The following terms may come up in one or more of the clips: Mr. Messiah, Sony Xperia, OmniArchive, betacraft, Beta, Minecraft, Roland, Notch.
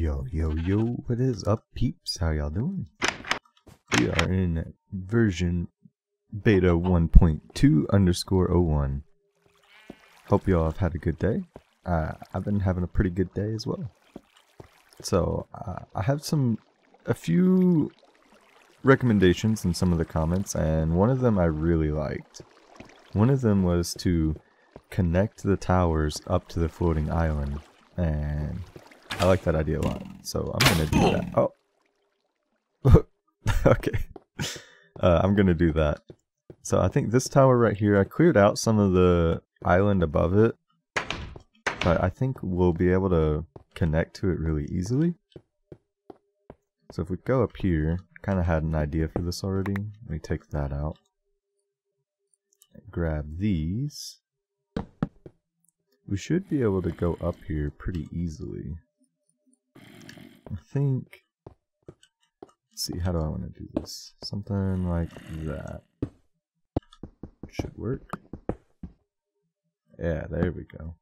Yo, what is up, peeps? How y'all doing? We are in version beta 1.2_01. Hope y'all have had a good day. I've been having a pretty good day as well. So I have a few recommendations in some of the comments, and one of them I really liked. One of them was to connect the towers up to the floating island, and I like that idea a lot, so I'm gonna do that. Oh, okay. I'm gonna do that. So I think this tower right here, I cleared out some of the island above it, but I think we'll be able to connect to it really easily. So if we go up here, kind of had an idea for this already. Let me take that out. Grab these. We should be able to go up here pretty easily. I think. Let's see, how do I want to do this? Something like that should work. Yeah, there we go.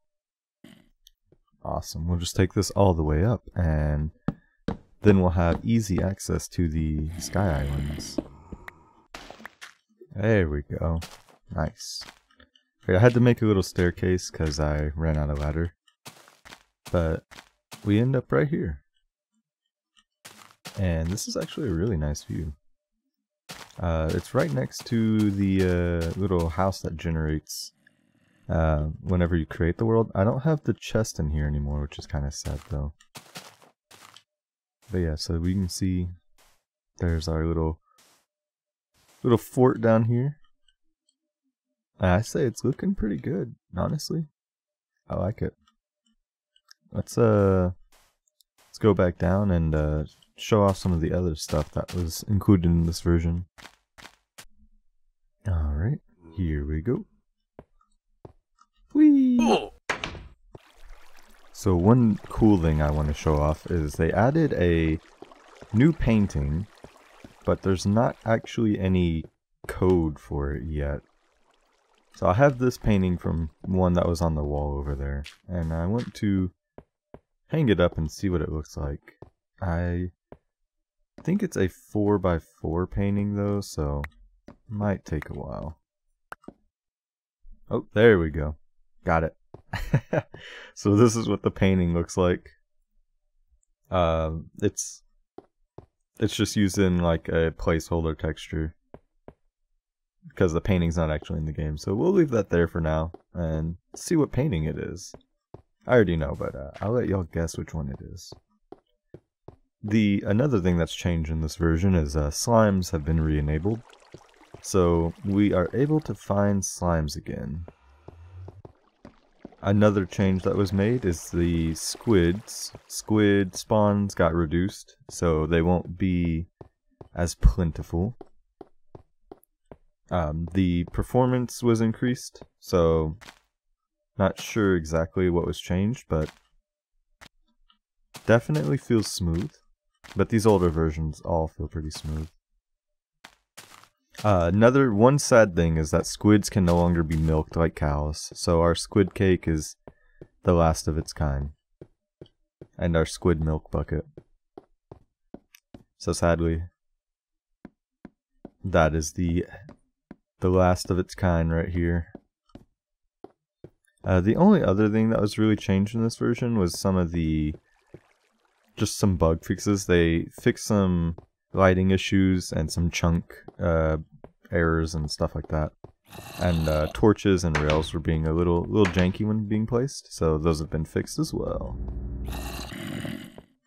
Awesome. We'll just take this all the way up, and then we'll have easy access to the Sky Islands. There we go. Nice. I had to make a little staircase because I ran out of ladder, but we end up right here. And this is actually a really nice view. It's right next to the little house that generates whenever you create the world. I don't have the chest in here anymore, which is kind of sad though. But yeah, so we can see there's our little fort down here. I say it's looking pretty good, honestly. I like it. Let's go back down and show off some of the other stuff that was included in this version. Alright, here we go. Whee! So one cool thing I want to show off is they added a new painting, but there's not actually any code for it yet. So I have this painting from one that was on the wall over there, and I want to hang it up and see what it looks like. I think it's a 4x4 painting though, so it might take a while. Oh, there we go. Got it. So this is what the painting looks like. It's just using like a placeholder texture, because the painting's not actually in the game, so we'll leave that there for now and see what painting it is. I already know, but I'll let y'all guess which one it is. Another thing that's changed in this version is slimes have been re-enabled, so we are able to find slimes again. Another change that was made is the squids. Squid spawns got reduced, so they won't be as plentiful. The performance was increased, so not sure exactly what was changed, but definitely feels smooth. But these older versions all feel pretty smooth. One sad thing is that squids can no longer be milked like cows, so our squid cake is the last of its kind, and our squid milk bucket. So sadly, that is the last of its kind right here. The only other thing that was really changed in this version was just some bug fixes. They fixed some lighting issues and some chunk errors and stuff like that. And torches and rails were being a little janky when being placed, so those have been fixed as well.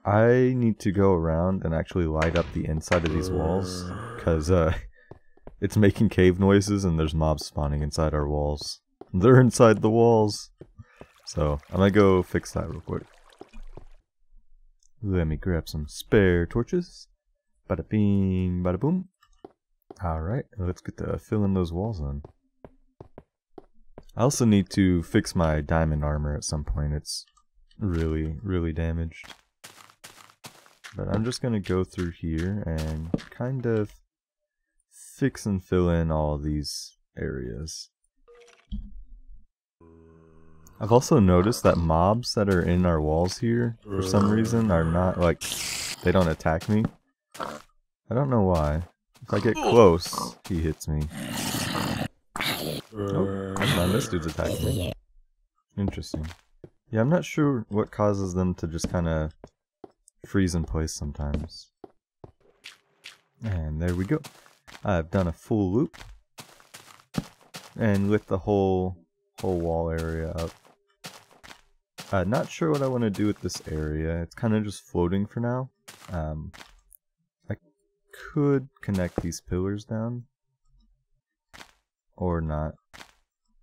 I need to go around and actually light up the inside of these walls, because it's making cave noises and there's mobs spawning inside our walls. They're inside the walls! So, I'm gonna go fix that real quick. Let me grab some spare torches. Bada bing, bada boom. Alright, let's get to filling those walls in. I also need to fix my diamond armor at some point. It's really damaged. But I'm just gonna go through here and kind of fix and fill in all these areas. I've also noticed that mobs that are in our walls here, for some reason, are not, like, they don't attack me. I don't know why. If I get close, he hits me. Oh, never mind, this dude's attacking me. Interesting. Yeah, I'm not sure what causes them to just kind of freeze in place sometimes. And there we go. I've done a full loop. And lit the whole wall area up. Not sure what I want to do with this area. It's kind of just floating for now. I could connect these pillars down. Or not.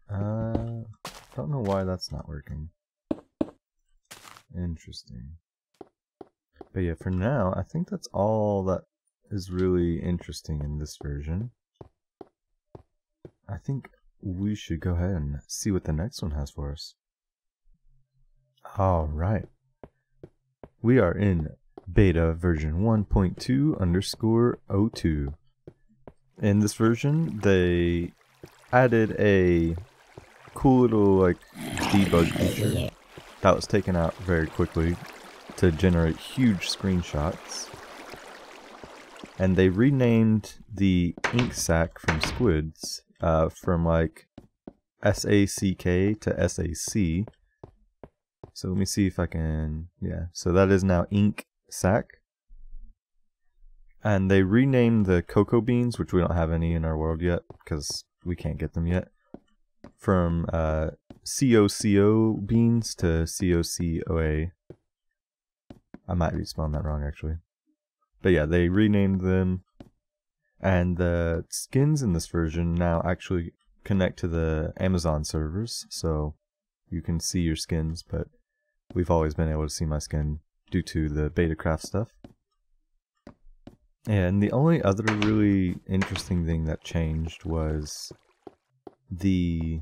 Don't know why that's not working. Interesting. But yeah, for now, I think that's all that is really interesting in this version. I think we should go ahead and see what the next one has for us. Alright. We are in beta version 1.2_02. In this version, they added a cool little, like, debug feature that was taken out very quickly to generate huge screenshots. And they renamed the ink sac from squids from like S-A-C-K to S-A-C. So let me see if I can, yeah, so that is now ink sac. And they renamed the cocoa beans, which we don't have any in our world yet because we can't get them yet, from C-O-C-O beans to C-O-C-O-A. I might be spelling that wrong actually. But yeah, they renamed them, and the skins in this version now actually connect to the Amazon servers, so you can see your skins, but we've always been able to see my skin due to the Betacraft stuff. And the only other really interesting thing that changed was the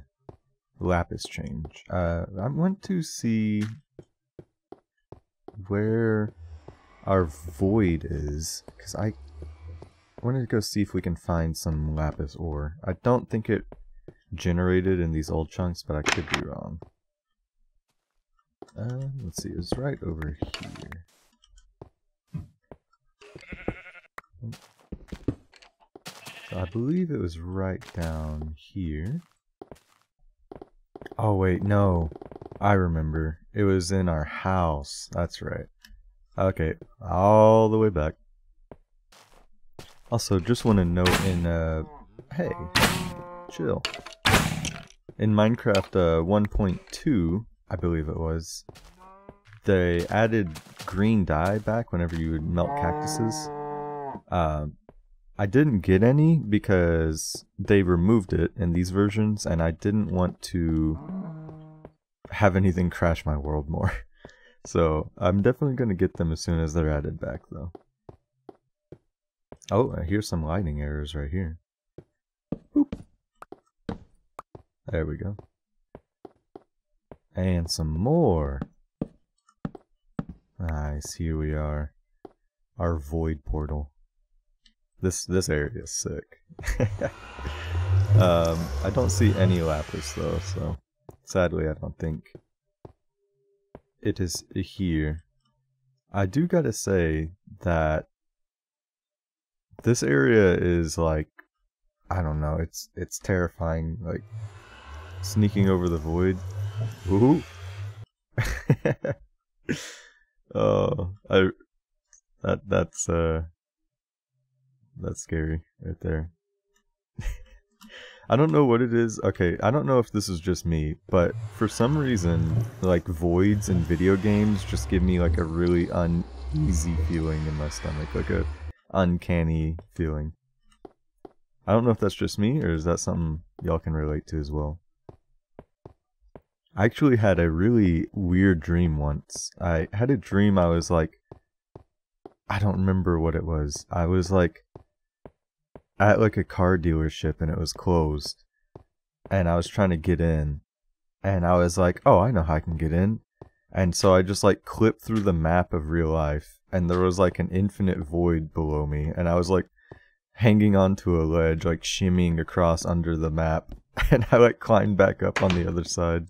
lapis change. I went to see where our void is, because I wanted to go see if we can find some lapis ore. I don't think it generated in these old chunks, but I could be wrong. Let's see, it's right over here. So I believe it was right down here. Oh wait, no. I remember. It was in our house. That's right. Okay, all the way back. Also, just want to note in, hey, chill. In Minecraft 1.2, I believe it was, they added green dye back whenever you would melt cactuses. I didn't get any because they removed it in these versions, and I didn't want to have anything crash my world more. So, I'm definitely going to get them as soon as they're added back, though. Oh, I hear some lightning errors right here. Boop. There we go. And some more. Nice, here we are. Our void portal. This area is sick. I don't see any lapis, though, so sadly I don't think it is here. I do gotta say that this area is like, I don't know, it's terrifying, like sneaking over the void. Ooh. Oh, that's scary right there. I don't know what it is. Okay, I don't know if this is just me, but for some reason, like, voids in video games just give me like a really uneasy feeling in my stomach, like a uncanny feeling. I don't know if that's just me, or is that something y'all can relate to as well. I actually had a really weird dream once. I had a dream I was like, I don't remember what it was. I was like at like a car dealership and it was closed and I was trying to get in and I was like, oh, I know how I can get in, and so I just like clipped through the map of real life and there was like an infinite void below me and I was like hanging onto a ledge, like shimmying across under the map, and I like climbed back up on the other side.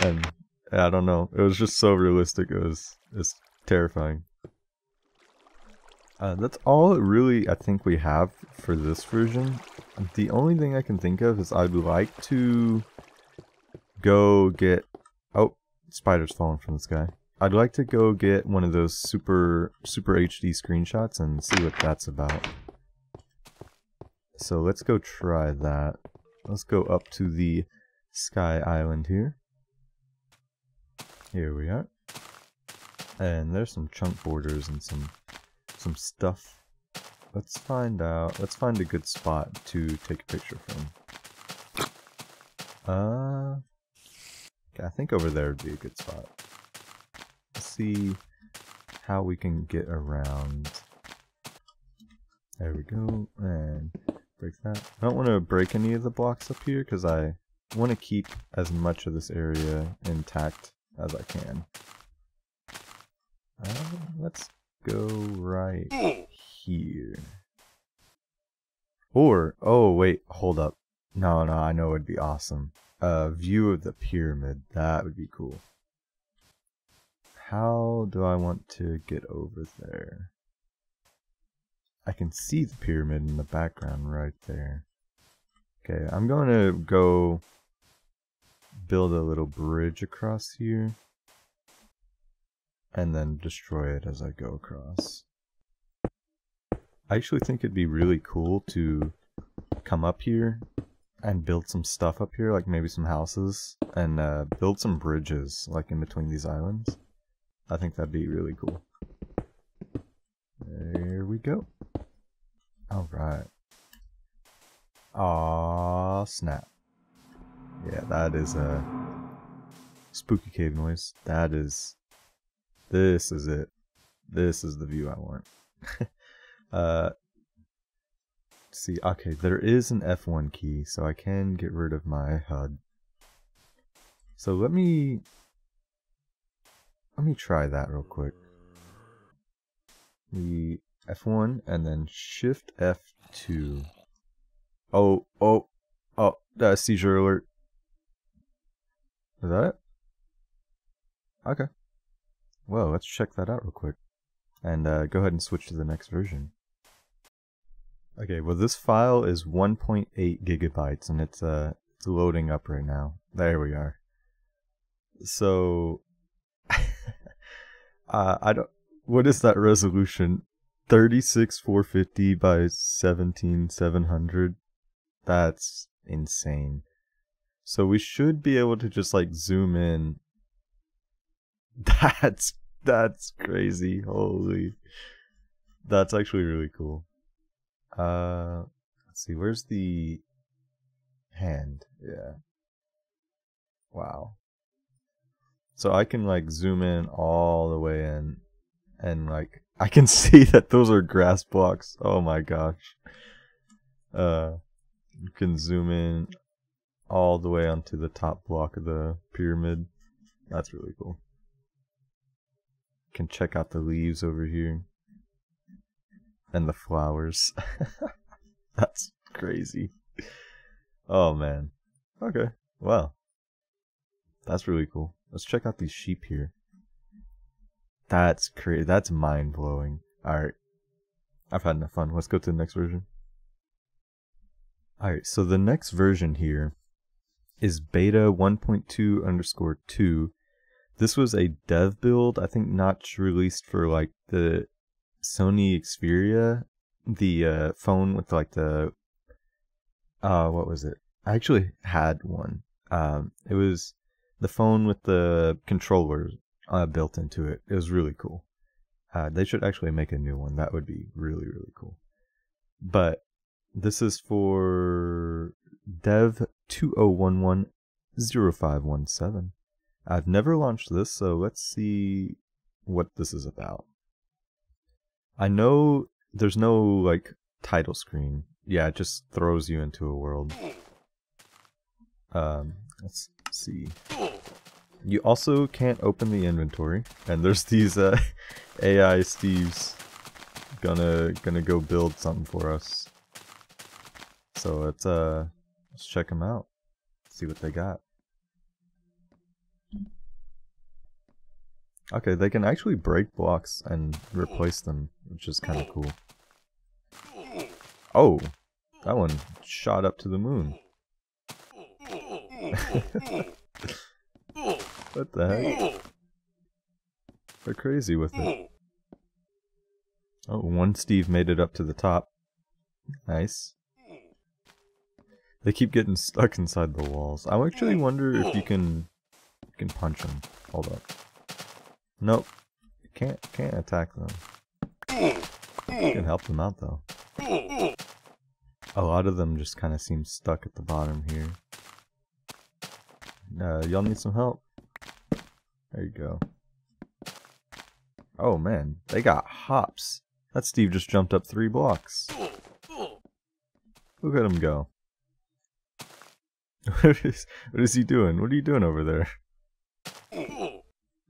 And I don't know, it was just so realistic, it's terrifying. That's all really I think we have for this version. The only thing I can think of is I'd like to go get... Oh, spiders falling from the sky. I'd like to go get one of those super HD screenshots and see what that's about. So let's go try that. Let's go up to the Sky Island here. Here we are. And there's some chunk borders and some stuff. Let's find a good spot to take a picture from. I think over there would be a good spot. Let's see how we can get around. There we go, and break that. I don't want to break any of the blocks up here because I want to keep as much of this area intact as I can. Let's go right here. Or, oh wait, hold up. No, I know it would be awesome. View of the pyramid, that would be cool. How do I want to get over there? I can see the pyramid in the background right there. Okay, I'm going to go build a little bridge across here. And then destroy it as I go across. I actually think it'd be really cool to come up here and build some stuff up here, like maybe some houses, and build some bridges like in between these islands. I think that'd be really cool. There we go. Alright. Aw, snap. Yeah, that is a spooky cave noise. That is... This is it. This is the view I want. See, okay, there is an F1 key, so I can get rid of my HUD. So let me try that real quick. The F1 and then Shift F2. Oh! That's seizure alert. Is that it? Okay. Well, let's check that out real quick, and go ahead and switch to the next version. Okay, well this file is 1.8 gigabytes, and it's loading up right now. There we are. So, I don't. What is that resolution? 36450 by 17700. That's insane. So we should be able to just like zoom in. That's crazy. Holy. That's actually really cool. Let's see, where's the hand? Yeah. Wow. So I can like zoom in all the way in, and like I can see that those are grass blocks. Oh my gosh. You can zoom in all the way onto the top block of the pyramid. That's really cool. Can check out the leaves over here and the flowers. That's crazy. Oh man. Okay. Wow. That's really cool. Let's check out these sheep here. That's crazy. That's mind blowing. All right. I've had enough fun. Let's go to the next version. All right. So the next version here is beta 1.2_2. This was a dev build, I think Notch released for like the Sony Xperia, the phone with like the, what was it? I actually had one. It was the phone with the controller built into it. It was really cool. They should actually make a new one. That would be really, really cool. But this is for dev 20110517. I've never launched this, so let's see what this is about. I know there's no like title screen. Yeah, it just throws you into a world. Let's see. You also can't open the inventory, and there's these AI Steves gonna go build something for us. So let's check them out. See what they got. Okay, they can actually break blocks and replace them, which is kind of cool. Oh, that one shot up to the moon. What the heck? They're crazy with it. Oh, one Steve made it up to the top. Nice. They keep getting stuck inside the walls. I actually wonder if you can punch them. Hold up. Nope. You can't attack them. You can help them out though. A lot of them just kind of seem stuck at the bottom here. Y'all need some help? There you go. Oh man, they got hops. That Steve just jumped up 3 blocks. Look at him go. What is he doing? What are you doing over there?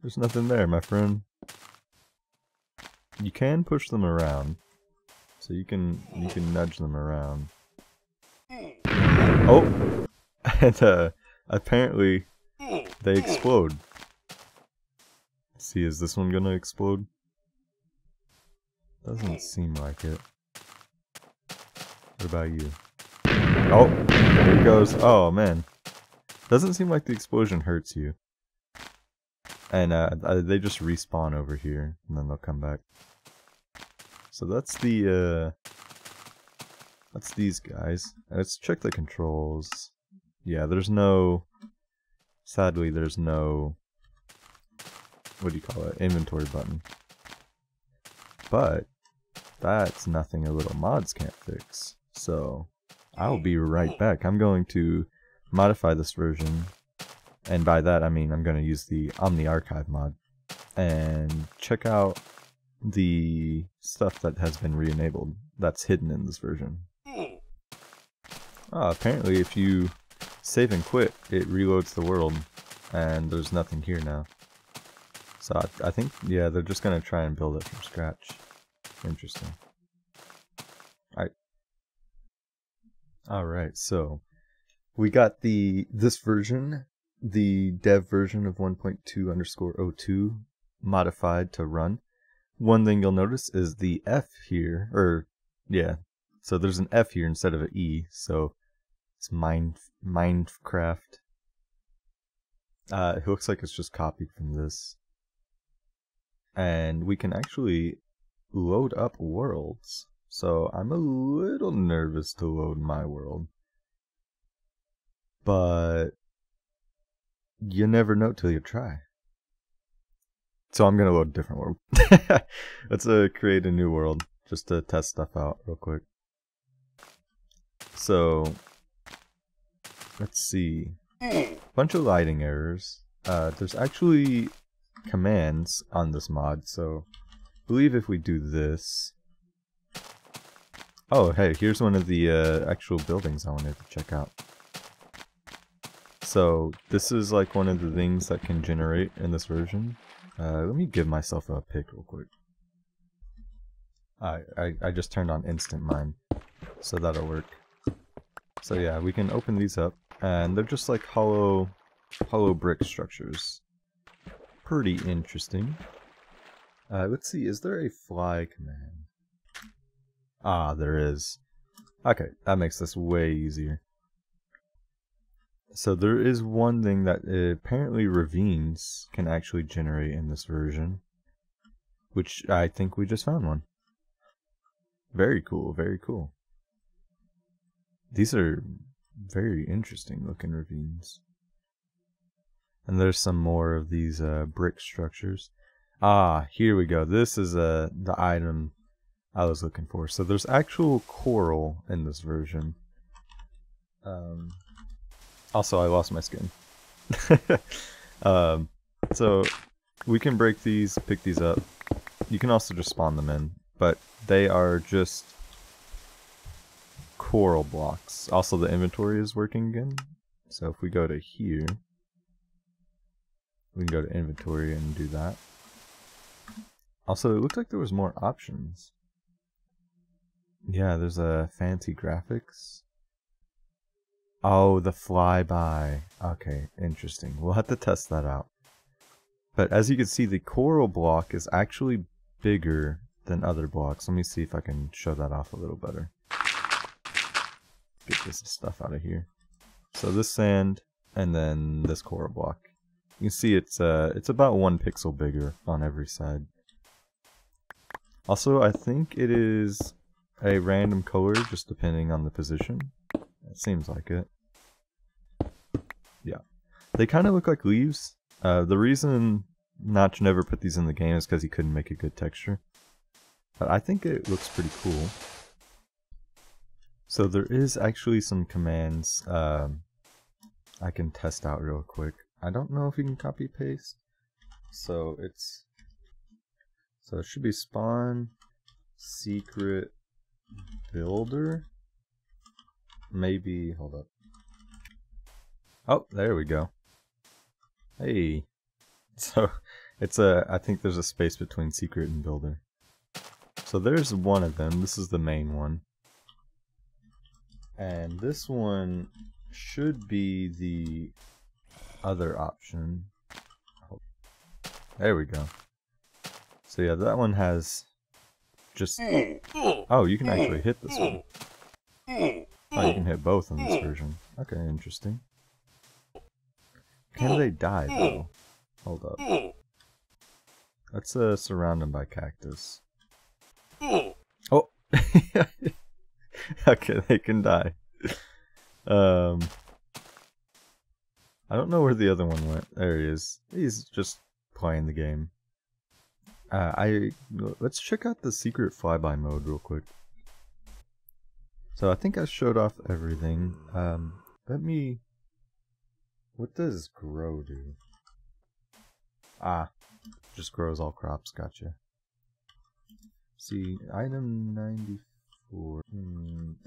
There's nothing there, my friend. You can push them around. So you can nudge them around. Oh! And apparently they explode. Let's see, is this one gonna explode? Doesn't seem like it. What about you? Oh! There he goes. Oh man. Doesn't seem like the explosion hurts you. And they just respawn over here, and then they'll come back. So that's the that's these guys. Let's check the controls. Yeah, there's no. Sadly, there's no. What do you call it? Inventory button. But that's nothing a little mods can't fix. So I'll be right back. I'm going to modify this version. And by that I mean I'm going to use the OmniArchive mod and check out the stuff that has been re-enabled that's hidden in this version. Oh, apparently if you save and quit it reloads the world and there's nothing here now. So I think, yeah, they're just going to try and build it from scratch. Interesting. Alright, so we got this version, the dev version of 1.2.02 modified to run. One thing you'll notice is the F here, or yeah, so there's an F here instead of an E, so it's Minecraft. It looks like it's just copied from this. And we can actually load up worlds, so I'm a little nervous to load my world. But you never know till you try. So I'm going to load a different world. Let's create a new world just to test stuff out real quick. So let's see. Bunch of lighting errors. There's actually commands on this mod. So I believe if we do this. Oh, hey, here's one of the actual buildings I wanted to check out. So this is like one of the things that can generate in this version. Let me give myself a pick real quick. I just turned on instant mine, so that'll work. So yeah, we can open these up, and they're just like hollow brick structures. Pretty interesting. Let's see, is there a fly command? Ah, there is. Okay, that makes this way easier. So there is one thing that apparently ravines can actually generate in this version, which I think we just found one. Very cool, very cool. These are very interesting looking ravines. And there's some more of these brick structures. Ah, here we go. This is the item I was looking for. So there's actual coral in this version. Also, I lost my skin. So we can break these, pick these up. You can also just spawn them in, but they are just coral blocks. Also, the inventory is working again. So if we go to here, we can go to inventory and do that. Also, it looked like there was more options. Yeah, there's a fancy graphics. Oh, the flyby. Okay, interesting. We'll have to test that out. But as you can see, the coral block is actually bigger than other blocks. Let me see if I can show that off a little better. Get this stuff out of here. So this sand, and then this coral block. You can see it's about 1 pixel bigger on every side. Also, I think it is a random color, just depending on the position. It seems like it. Yeah. They kind of look like leaves. The reason Notch never put these in the game is because he couldn't make a good texture. But I think it looks pretty cool. So there is actually some commands I can test out real quick. I don't know if you can copy paste. So it should be spawn secret builder. Maybe, hold up. Oh, there we go. Hey. So it's I think there's a space between secret and builder. So there's one of them. This is the main one. And this one should be the other option. There we go. So yeah, that one has just... Oh, you can actually hit this one. Oh, you can hit both in this version. Okay, interesting. Can they die, though? Hold up. Let's surround them by cactus. Oh! Okay, they can die. I don't know where the other one went. There he is. He's just playing the game. Let's check out the secret flyby mode real quick. So I think I showed off everything. What does grow do? Ah, just grows all crops. Gotcha. See, item 94.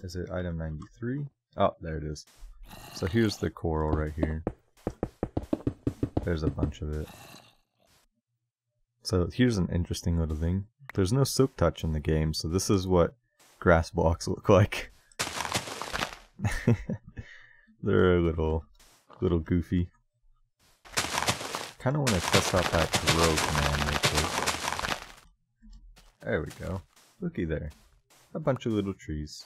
Is it item 93? Oh, there it is. So here's the coral right here. There's a bunch of it. So here's an interesting little thing. There's no silk touch in the game, so this is what grass blocks look like. They're a little goofy. Kind of want to test out that grow command real quick. There we go. Looky there. A bunch of little trees.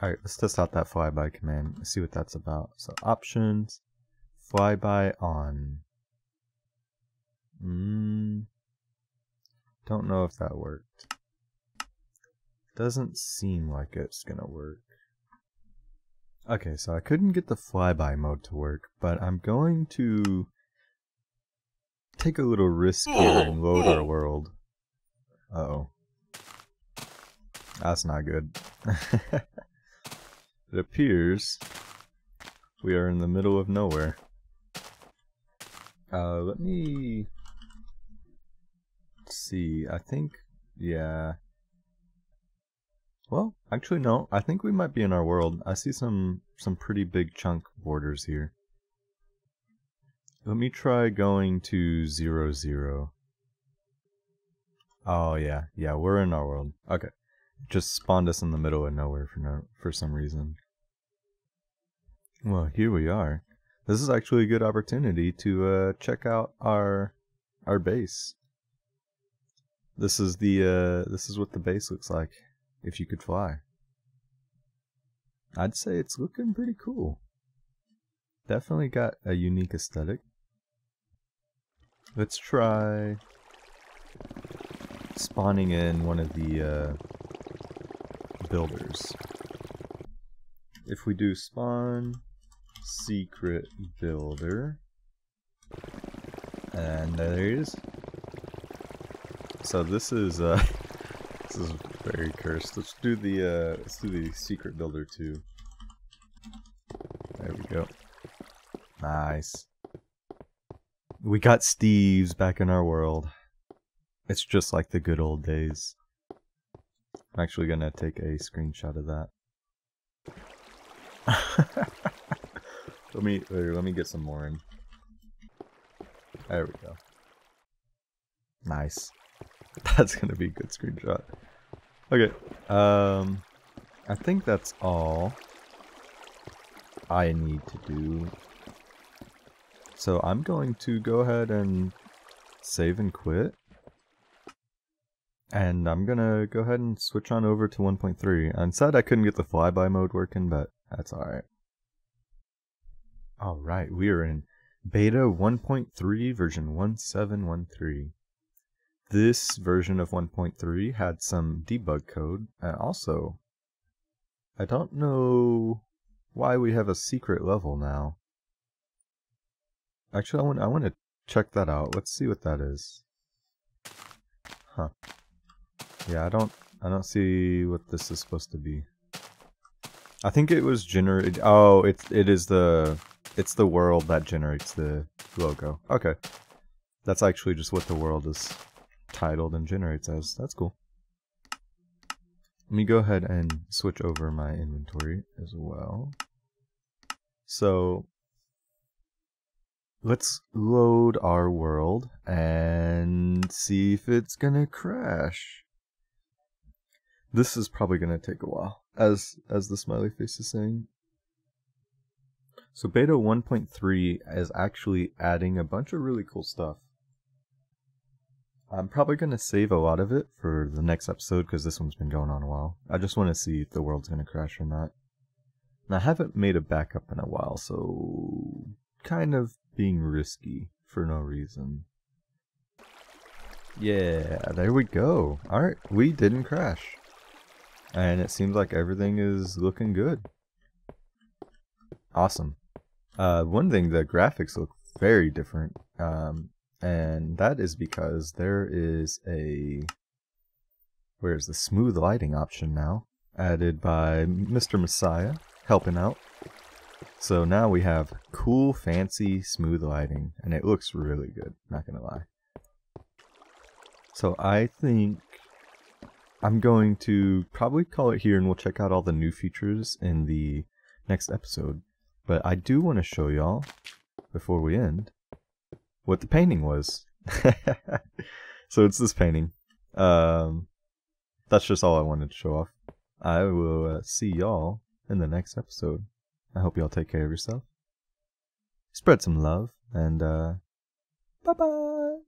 Alright, let's test out that flyby command. Let's see what that's about. So options, flyby on. Don't know if that worked. Doesn't seem like it's gonna work. Okay, so I couldn't get the flyby mode to work, but I'm going to take a little risk here and load our world. Uh-oh. That's not good. It appears we are in the middle of nowhere. Let me see. I think, yeah. Well, actually, no. I think we might be in our world. I see some pretty big chunk borders here. Let me try going to 0, 0. Oh yeah, we're in our world. Okay, just spawned us in the middle of nowhere for some reason. Well, here we are. This is actually a good opportunity to check out our base. This is this is what the base looks like if you could fly. I'd say it's looking pretty cool. Definitely got a unique aesthetic. Let's try spawning in one of the builders. If we do spawn secret builder, and there it is. So this is this is very cursed. Let's do the secret builder too. There we go. Nice. We got Steve's back in our world. It's just like the good old days. I'm actually gonna take a screenshot of that. Let me get some more in. There we go. Nice. That's gonna be a good screenshot. Okay. I think that's all I need to do. So I'm going to go ahead and save and quit. And I'm gonna go ahead and switch on over to 1.3. I'm sad I couldn't get the flyby mode working, but that's alright. Alright, we are in beta 1.3 version 1713. This version of 1.3 had some debug code, and also, I don't know why we have a secret level now. Actually, I want to check that out. Let's see what that is. Huh. Yeah, I don't see what this is supposed to be. I think it was generated. Oh, it's the world that generates the logo. Okay, that's actually just what the world is titled and generates as. That's cool. Let me go ahead and switch over my inventory as well. So let's load our world and see if it's gonna crash. This is probably gonna take a while, as the smiley face is saying. So beta 1.3 is actually adding a bunch of really cool stuff. I'm probably gonna save a lot of it for the next episode because this one's been going on a while. I just want to see if the world's gonna crash or not. And I haven't made a backup in a while, so kind of being risky for no reason. Yeah, there we go. Alright, we didn't crash. And it seems like everything is looking good. Awesome. One thing, the graphics look very different. And that is because there is a... Where's the smooth lighting option now? Added by Mr. Messiah, helping out. So now we have cool, fancy, smooth lighting. And it looks really good, not gonna lie. So I think I'm going to probably call it here, and we'll check out all the new features in the next episode. But I do want to show y'all, before we end, what the painting was. So it's this painting. That's just all I wanted to show off. I will see y'all in the next episode. I hope y'all take care of yourself. Spread some love, and bye-bye!